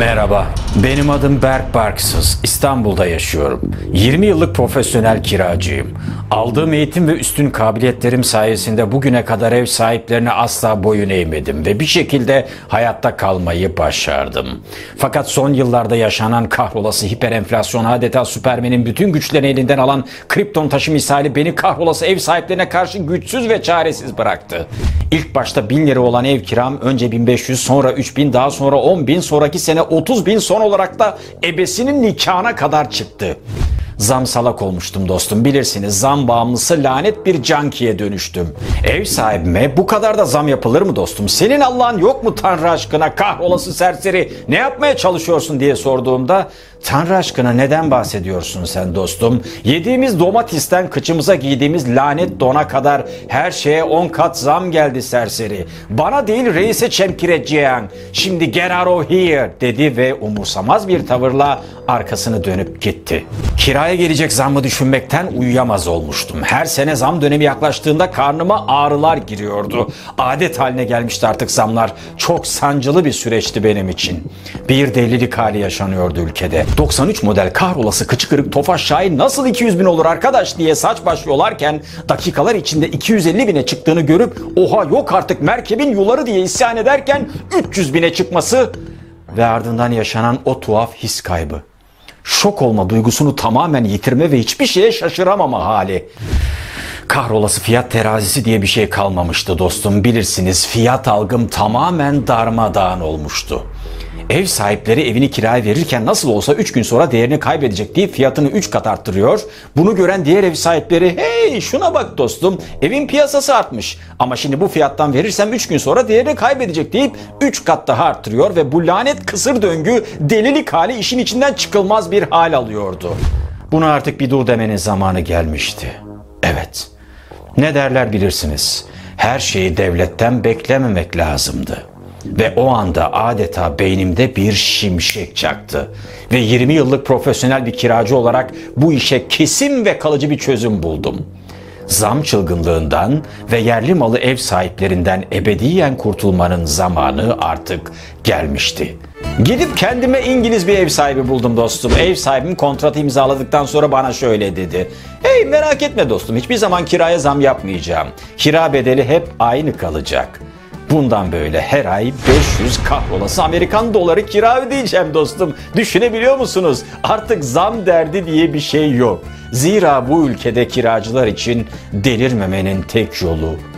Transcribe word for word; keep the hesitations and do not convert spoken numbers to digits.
Merhaba, benim adım Berk Barksız. İstanbul'da yaşıyorum. yirmi yıllık profesyonel kiracıyım. Aldığım eğitim ve üstün kabiliyetlerim sayesinde bugüne kadar ev sahiplerine asla boyun eğmedim ve bir şekilde hayatta kalmayı başardım. Fakat son yıllarda yaşanan kahrolası hiperenflasyon, adeta Süpermen'in bütün güçlerini elinden alan Krypton taşı misali beni kahrolası ev sahiplerine karşı güçsüz ve çaresiz bıraktı. İlk başta bin lira olan ev kiram önce bin beş yüz, sonra üç bin, daha sonra on bin, sonraki sene otuz bin, son olarak da ebesinin nikahına kadar çıktı. Zam salak olmuştum dostum, bilirsiniz, zam bağımlısı lanet bir cankiye dönüştüm. Ev sahibime bu kadar da zam yapılır mı dostum, senin Allah'ın yok mu Tanrı aşkına, kahrolası serseri ne yapmaya çalışıyorsun diye sorduğumda, Tanrı aşkına neden bahsediyorsun sen dostum, yediğimiz domatesten kıçımıza giydiğimiz lanet dona kadar her şeye on kat zam geldi serseri, bana değil reise çemkireceğin, şimdi get out of here dedi ve umursamaz bir tavırla arkasını dönüp gitti. Kiraya gelecek zammı düşünmekten uyuyamaz olmuştum. Her sene zam dönemi yaklaştığında karnıma ağrılar giriyordu. Adet haline gelmişti artık zamlar. Çok sancılı bir süreçti benim için. Bir delilik hali yaşanıyordu ülkede. doksan üç model kahrolası kıçı kırık tofaş şahin nasıl iki yüz bin olur arkadaş diye saç başlıyorlarken dakikalar içinde iki yüz elli bine çıktığını görüp oha yok artık merkebin yuları diye isyan ederken üç yüz bine çıkması ve ardından yaşanan o tuhaf his kaybı. Şok olma duygusunu tamamen yitirme ve hiçbir şeye şaşıramama hali. Kahrolası fiyat terazisi diye bir şey kalmamıştı dostum, bilirsiniz, fiyat algım tamamen darmadağın olmuştu. Ev sahipleri evini kiraya verirken nasıl olsa üç gün sonra değerini kaybedecek diye fiyatını üç kat arttırıyor. Bunu gören diğer ev sahipleri hey şuna bak dostum, evin piyasası artmış ama şimdi bu fiyattan verirsem üç gün sonra değerini kaybedecek deyip üç kat daha arttırıyor ve bu lanet kısır döngü, delilik hali işin içinden çıkılmaz bir hal alıyordu. Buna artık bir dur demenin zamanı gelmişti. Evet, ne derler bilirsiniz, her şeyi devletten beklememek lazımdı. Ve o anda adeta beynimde bir şimşek çaktı. Ve yirmi yıllık profesyonel bir kiracı olarak bu işe kesin ve kalıcı bir çözüm buldum. Zam çılgınlığından ve yerli malı ev sahiplerinden ebediyen kurtulmanın zamanı artık gelmişti. Gidip kendime İngiliz bir ev sahibi buldum dostum. Ev sahibim kontratı imzaladıktan sonra bana şöyle dedi. Hey merak etme dostum, hiçbir zaman kiraya zam yapmayacağım. Kira bedeli hep aynı kalacak. Bundan böyle her ay beş yüz kahrolası Amerikan doları kira ödeyeceğim dostum. Düşünebiliyor musunuz? Artık zam derdi diye bir şey yok. Zira bu ülkede kiracılar için delirmemenin tek yolu